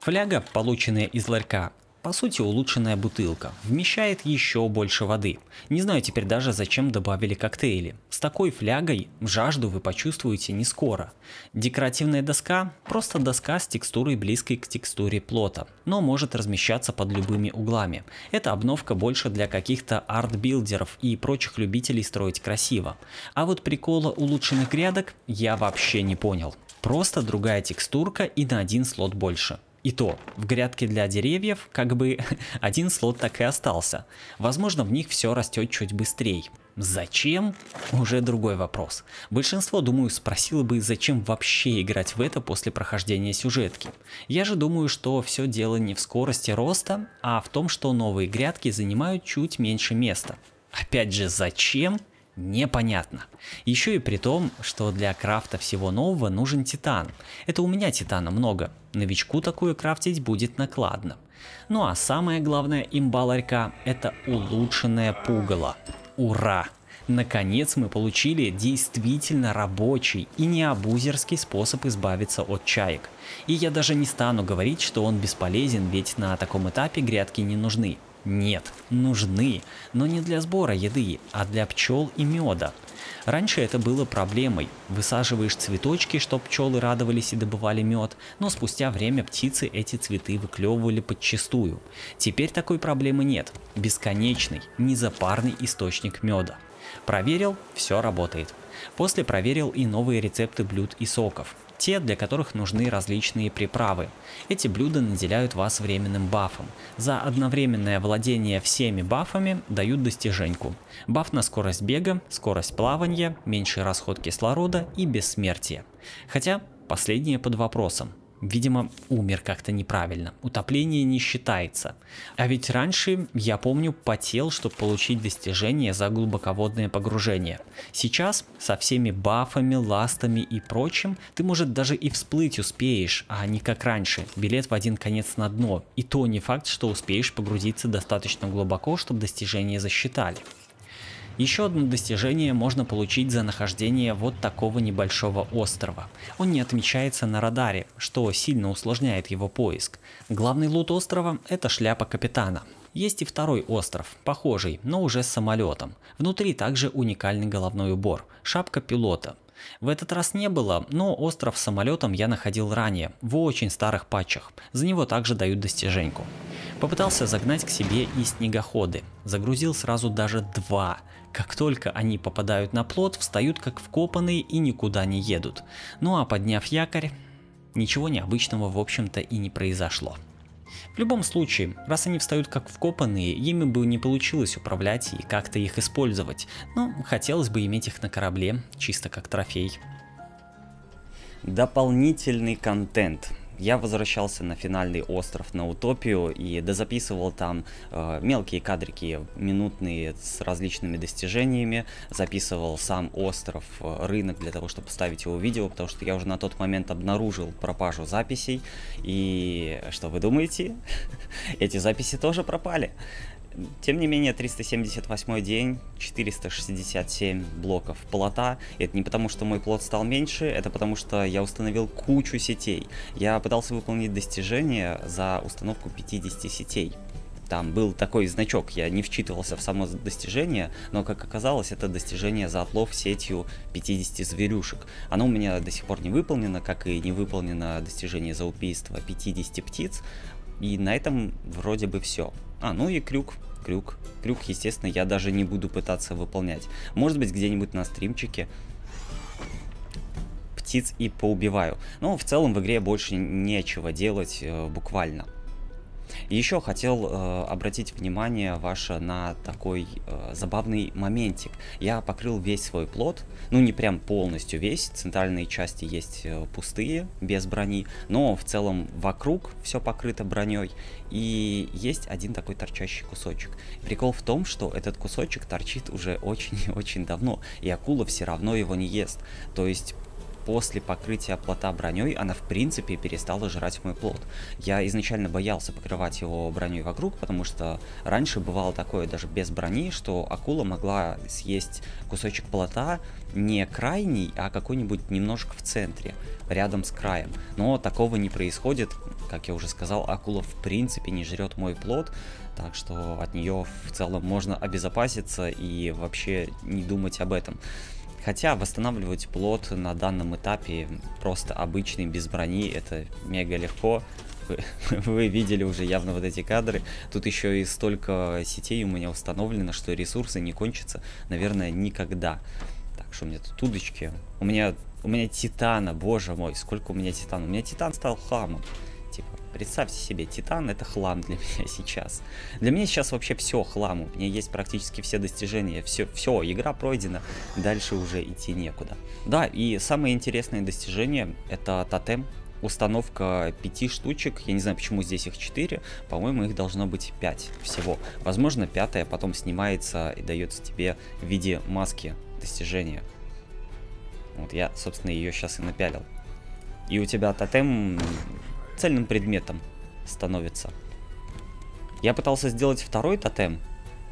Фляга, полученная из ларька, по сути улучшенная бутылка, вмещает еще больше воды. Не знаю теперь даже, зачем добавили коктейли. С такой флягой жажду вы почувствуете не скоро. Декоративная доска – просто доска с текстурой, близкой к текстуре плота, но может размещаться под любыми углами. Эта обновка больше для каких-то арт-билдеров и прочих любителей строить красиво. А вот прикола улучшенных грядок я вообще не понял. Просто другая текстурка и на один слот больше. И то, в грядке для деревьев как бы один слот так и остался. Возможно, в них все растет чуть быстрее. Зачем? Уже другой вопрос. Большинство, думаю, спросило бы, зачем вообще играть в это после прохождения сюжетки. Я же думаю, что все дело не в скорости роста, а в том, что новые грядки занимают чуть меньше места. Опять же, зачем? Непонятно. Еще и при том, что для крафта всего нового нужен титан. Это у меня титана много. Новичку такую крафтить будет накладно. Ну а самое главное имба ларька — это улучшенное пугало. Ура! Наконец мы получили действительно рабочий и не абузерский способ избавиться от чаек. И я даже не стану говорить, что он бесполезен, ведь на таком этапе грядки не нужны. Нет, нужны, но не для сбора еды, а для пчел и меда. Раньше это было проблемой. Высаживаешь цветочки, чтобы пчелы радовались и добывали мед, но спустя время птицы эти цветы выклевывали подчистую. Теперь такой проблемы нет. Бесконечный, незапарный источник меда. Проверил, все работает. После проверил и новые рецепты блюд и соков. Те, для которых нужны различные приправы. Эти блюда наделяют вас временным бафом. За одновременное владение всеми бафами дают достиженьку. Баф на скорость бега, скорость плавания, меньший расход кислорода и бессмертие. Хотя последнее под вопросом. Видимо, умер как-то неправильно. Утопление не считается. А ведь раньше, я помню, потел, чтобы получить достижение за глубоководное погружение. Сейчас со всеми бафами, ластами и прочим ты, может, даже и всплыть успеешь, а не как раньше. Билет в один конец на дно. И то не факт, что успеешь погрузиться достаточно глубоко, чтобы достижение засчитали. Еще одно достижение можно получить за нахождение вот такого небольшого острова. Он не отмечается на радаре, что сильно усложняет его поиск. Главный лут острова – это шляпа капитана. Есть и второй остров, похожий, но уже с самолетом. Внутри также уникальный головной убор – шапка пилота. В этот раз не было, но остров с самолетом я находил ранее, в очень старых патчах. За него также дают достиженьку. Попытался загнать к себе и снегоходы. Загрузил сразу даже два. Как только они попадают на плот, встают как вкопанные и никуда не едут. Ну а подняв якорь, ничего необычного в общем-то и не произошло. В любом случае, раз они встают как вкопанные, ими бы не получилось управлять и как-то их использовать. Но хотелось бы иметь их на корабле, чисто как трофей. Дополнительный контент. Я возвращался на финальный остров, на Утопию, и дозаписывал там э, мелкие кадрики, минутные, с различными достижениями. Записывал сам остров, э, рынок, для того, чтобы поставить его в видео, потому что я уже на тот момент обнаружил пропажу записей. И что вы думаете? Эти записи тоже пропали. Тем не менее, триста семьдесят восьмой день, четыреста шестьдесят семь блоков плота. Это не потому, что мой плот стал меньше, это потому, что я установил кучу сетей. Я пытался выполнить достижение за установку пятидесяти сетей. Там был такой значок, я не вчитывался в само достижение, но, как оказалось, это достижение за отлов сетью пятидесяти зверюшек. Оно у меня до сих пор не выполнено, как и не выполнено достижение за убийство пятидесяти птиц. И на этом вроде бы все. А, ну и крюк, крюк, крюк, естественно, я даже не буду пытаться выполнять. Может быть, где-нибудь на стримчике птиц и поубиваю. Но в целом в игре больше нечего делать, э, буквально. Еще хотел э, обратить внимание ваше на такой э, забавный моментик. Я покрыл весь свой плот, ну не прям полностью весь, центральные части есть э, пустые, без брони, но в целом вокруг все покрыто броней, и есть один такой торчащий кусочек. Прикол в том, что этот кусочек торчит уже очень-очень давно, и акула все равно его не ест, то есть... После покрытия плота броней она в принципе перестала жрать мой плот. Я изначально боялся покрывать его броней вокруг, потому что раньше бывало такое даже без брони, что акула могла съесть кусочек плота не крайний, а какой-нибудь немножко в центре, рядом с краем. Но такого не происходит, как я уже сказал, акула в принципе не жрет мой плот, так что от нее в целом можно обезопаситься и вообще не думать об этом. Хотя восстанавливать плот на данном этапе просто обычный, без брони, это мега легко. Вы, вы видели уже явно вот эти кадры. Тут еще и столько сетей у меня установлено, что ресурсы не кончатся, наверное, никогда. Так, что у меня тут удочки? У меня, у меня титана, боже мой, сколько у меня титана. У меня титан стал хамом. Типа, представьте себе, титан — это хлам для меня сейчас. Для меня сейчас вообще все хлам. У меня есть практически все достижения. Все, все, игра пройдена. Дальше уже идти некуда. Да, и самое интересное достижение — это тотем. Установка пяти штучек. Я не знаю, почему здесь их четыре. По-моему, их должно быть пять всего. Возможно, пятая потом снимается и дается тебе в виде маски достижения. Вот я, собственно, ее сейчас и напялил. И у тебя тотем... цельным предметом становится. Я пытался сделать второй тотем,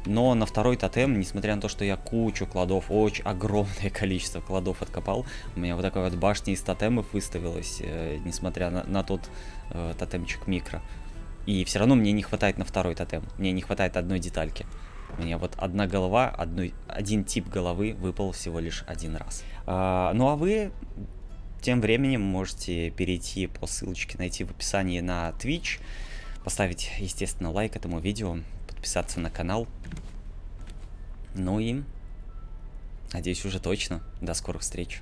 но на второй тотем, несмотря на то, что я кучу кладов, очень огромное количество кладов откопал, у меня вот такая вот башня из тотемов выставилась, э, несмотря на, на тот э, тотемчик микро. И все равно мне не хватает на второй тотем, мне не хватает одной детальки. У меня вот одна голова, одной, один тип головы выпал всего лишь один раз. А, ну а вы тем временем можете перейти по ссылочке, найти в описании на Twitch, поставить, естественно, лайк этому видео, подписаться на канал. Ну и, надеюсь, уже точно. До скорых встреч.